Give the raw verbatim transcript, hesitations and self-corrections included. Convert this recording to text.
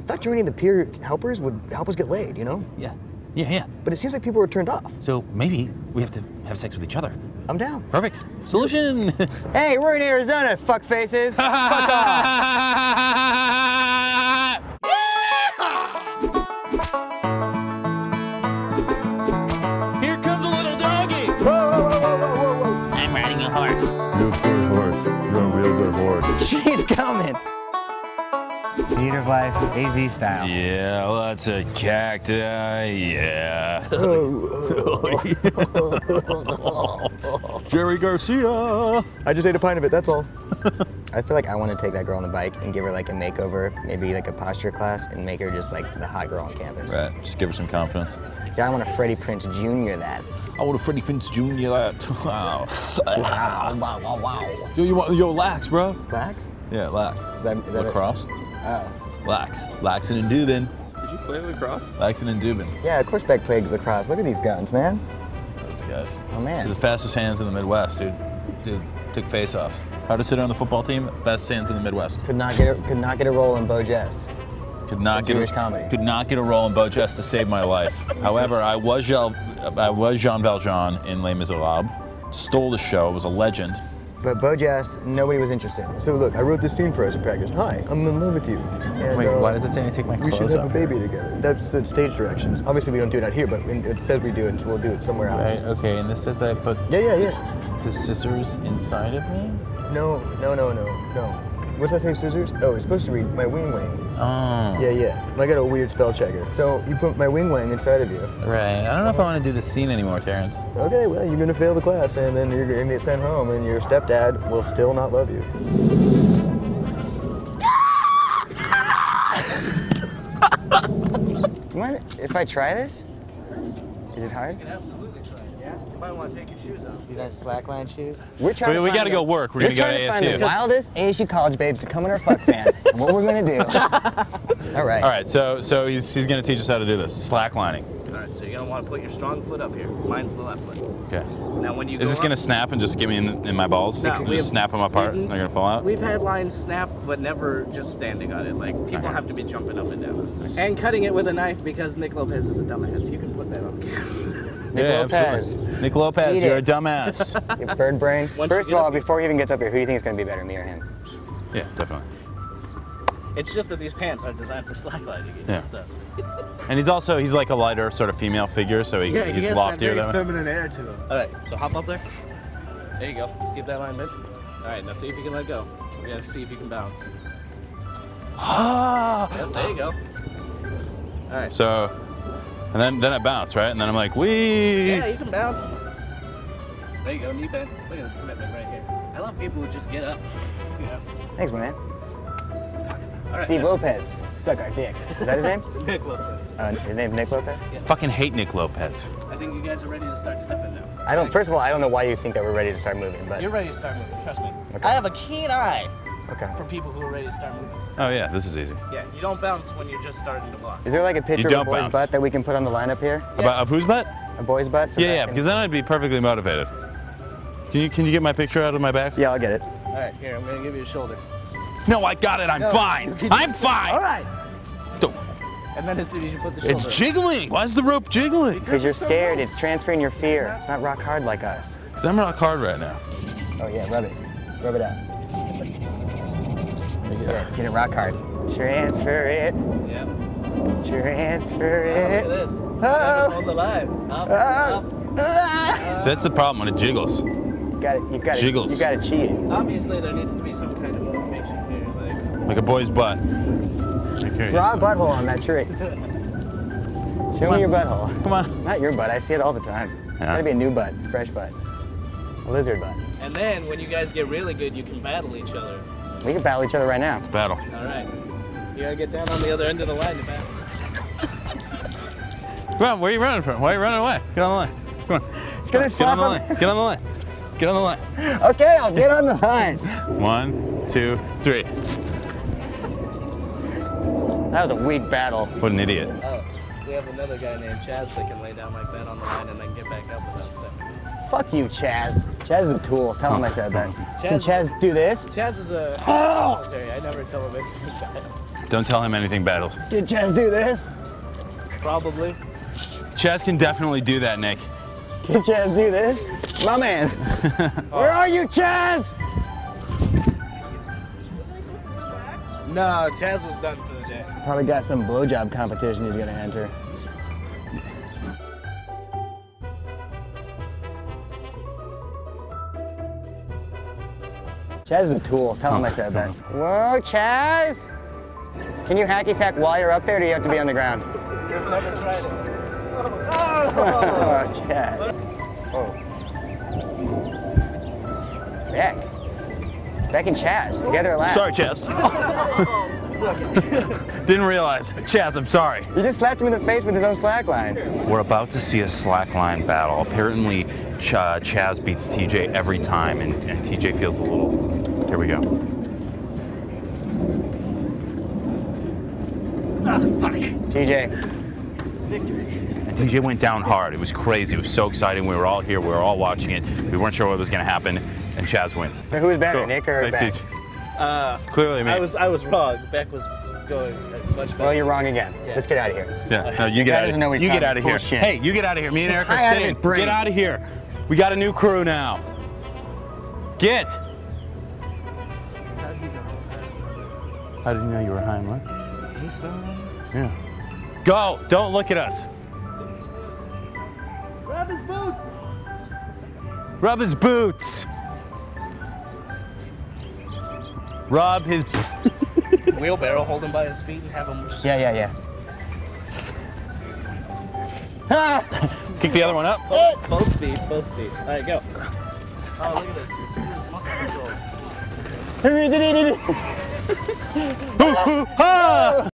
Like, thought joining the peer helpers would help us get laid, you know? Yeah, yeah, yeah. But it seems like people were turned off. So maybe we have to have sex with each other. I'm down. Perfect. Solution. Hey, we're in Arizona, fuck faces. Fuck off. Here comes a little doggy. Whoa, whoa, whoa, whoa, whoa, whoa. I'm riding a horse. You're a good horse. You're a real good horse. She's coming. Theatre of Life, A Z style. Yeah, lots of cacti, yeah. Jerry Garcia. I just ate a pint of it, that's all. I feel like I want to take that girl on the bike and give her like a makeover, maybe like a posture class, and make her just like the hot girl on campus. Right, just give her some confidence. See, I want a Freddie Prinze Junior that. I want a Freddie Prinze Junior that. Wow. Wow, wow, wow, wow. Yo, you want, yo, lax, bro. Lax? Yeah, lax. Is that, is that lacrosse? It? Oh. Lax. Laxin' and Dubin. Did you play lacrosse? Laxin' and Dubin. Yeah, of course Beck played lacrosse. Look at these guns, man. Those guys. Oh, man. They're the fastest hands in the Midwest, dude. Dude, took face-offs. Hardest hitter on the football team, best hands in the Midwest. Could not get a, could not get a role in Beaux-Jest. Could not get Jewish a, comedy. Could not get a role in Beaux-Jest to save my life. However, I was, I was Jean Valjean in Les Misérables. Stole the show, was a legend. But Beaux-Jest, nobody was interested. So look, I wrote this scene for us in practice. Hi, I'm in love with you. And, Wait, uh, why does it say I take my clothes off? We should have a baby here. together. That's the stage directions. Obviously, we don't do it out here, but it says we do it, so we'll do it somewhere else. Right, okay, and this says that I put yeah, yeah, yeah. the scissors inside of me? No, no, no, no, no. What's that say, scissors? Oh, it's supposed to read my wing wing. Oh. Yeah, yeah. I got a weird spell checker. So you put my wing wing inside of you. Right. I don't know if I want to do this scene anymore, Terrence. Okay, well, you're going to fail the class, and then you're going to get sent home, and your stepdad will still not love you. Do you mind if I try this? Is it hard? You can absolutely try it. Yeah? You might want to take your shoes off. These aren't slackline shoes. We're trying we, to We got to go work. We're, we're going to go to A S U. We're trying to find the wildest A S U college babes to come in our fuck fan. And what we're going to do. All right. All right, so so he's, he's going to teach us how to do this. Slacklining. All right, so you're going to want to put your strong foot up here. Mine's the left foot. Okay. Now when you Is go this going to snap and just get me in, in my balls? No. And just have, snap them apart? They're going to fall out? We've had lines snap, but never just standing on it. Like, people okay. have to be jumping up and down. Just, and cutting it with a knife because Nick Lopez is a dumbass. You can put that on camera. Nick yeah, Lopez. Absolutely. Nick Lopez, Eat you're it. a dumbass. You bird brain. First of all, before he even gets up here, who do you think is going to be better, me or him? Yeah, definitely. It's just that these pants are designed for slacklining. Yeah. So. And he's also, he's like a lighter sort of female figure, so he, yeah, he's he loftier though. Feminine air to him. All right, so hop up there. There you go. Keep that line mid. All right, now see if you can let go. We have to see if you can bounce. Ah! Yep, there you go. All right. So. And then, then I bounce, right? And then I'm like, wee! Yeah, you can bounce. There you go, knee bend. Look at this commitment right here. I love people who just get up. Yeah. Thanks, my man. All right, Steve yeah. Lopez, suck our dick. Is that his name? Nick Lopez. Uh, his name's Nick Lopez? Yeah. Fucking hate Nick Lopez. I think you guys are ready to start stepping now. I don't. First of all, I don't know why you think that we're ready to start moving, but you're ready to start moving. Trust me. Okay. I have a keen eye. Okay. For people who are ready to start moving. Oh yeah, this is easy. Yeah, you don't bounce when you're just starting to block. Is there like a picture of a boy's bounce. butt that we can put on the lineup here? Yeah. About, of whose butt? A boy's butt. So yeah, yeah, because then I'd be perfectly motivated. Can you can you get my picture out of my back? Yeah, I'll get it. All right, here, I'm gonna give you a shoulder. No, I got it. I'm no, fine. I'm fine. All right. Don't. And then as soon as you put the shoulder. It's jiggling. Why is the rope jiggling? Because you're scared. It's transferring your fear. It's not rock hard like us. Because I'm rock hard right now. Oh yeah, rub it. Rub it out. Yeah, get it rock hard. Transfer it. Yeah. Transfer it. Oh, look at this. Oh. Hold the line. Up, up. Uh. So that's the problem when it jiggles. You got it. You got it. Jiggles. You got to cheat. Obviously, there needs to be some kind of motivation here, like like a boy's butt. Draw a butthole on that tree. Show Come me on. your butthole. Come on. Not your butt. I see it all the time. Yeah. It's got to be a new butt, fresh butt, a lizard butt. And then when you guys get really good, you can battle each other. We can battle each other right now. Let's battle. All right. You gotta get down on the other end of the line to battle. Come on, where are you running from? Why are you running away? Get on the line. Come on. It's gonna Get on the line. Get on the line. Get on the line. Okay, I'll get on the line. One, two, three. That was a weak battle. What an idiot. Oh, we have another guy named Chaz that can lay down like that on the line and then get back up without stepping. Fuck you, Chaz. Chaz is a tool. Tell him I said that. Chaz, Can Chaz do this? Chaz is a... Oh! Sorry, I never tell him anything. Don't tell him anything bad. Did Chaz do this? Probably. Chaz can definitely do that, Nick. Did Chaz do this? My man. Where are you, Chaz? No, Chaz was done for the day. Probably got some blowjob competition he's gonna enter. Chaz is a tool. Tell him I said that. Whoa, Chaz! Can you hacky sack while you're up there, or do you have to be on the ground? You've never tried it. Oh, oh Chaz. Oh. Beck. Beck and Chaz, together at last. Sorry, Chaz. Oh. Didn't realize. Chaz, I'm sorry. You just slapped him in the face with his own slackline. We're about to see a slackline battle. Apparently, Ch Chaz beats T J every time, and, and T J feels a little... Here we go. Ah, fuck. T J. Victory. And T J went down hard. It was crazy. It was so exciting. We were all here. We were all watching it. We weren't sure what was going to happen, and Chaz wins. So who was better, cool. Nick or nice Beck? Uh, Clearly, me. I was, I was wrong. Beck was going much better. Well, you're wrong again. Yeah. Let's get out of here. Yeah. No, you get out of, you get out of here. Shit. Hey, you get out of here. Me and Eric are staying. Get out of here. We got a new crew now. Get. How did you know you were high and low? He smelled it. Yeah. Go! Don't look at us. Rub his boots. Rub his boots. Rub his. Wheelbarrow, hold him by his feet and have him. Yeah, yeah, yeah. Ah! Kick the other one up. Oh. Both feet, both feet. All right, go. Oh, look at this. This is muscle control. Hoo, hoo, ha!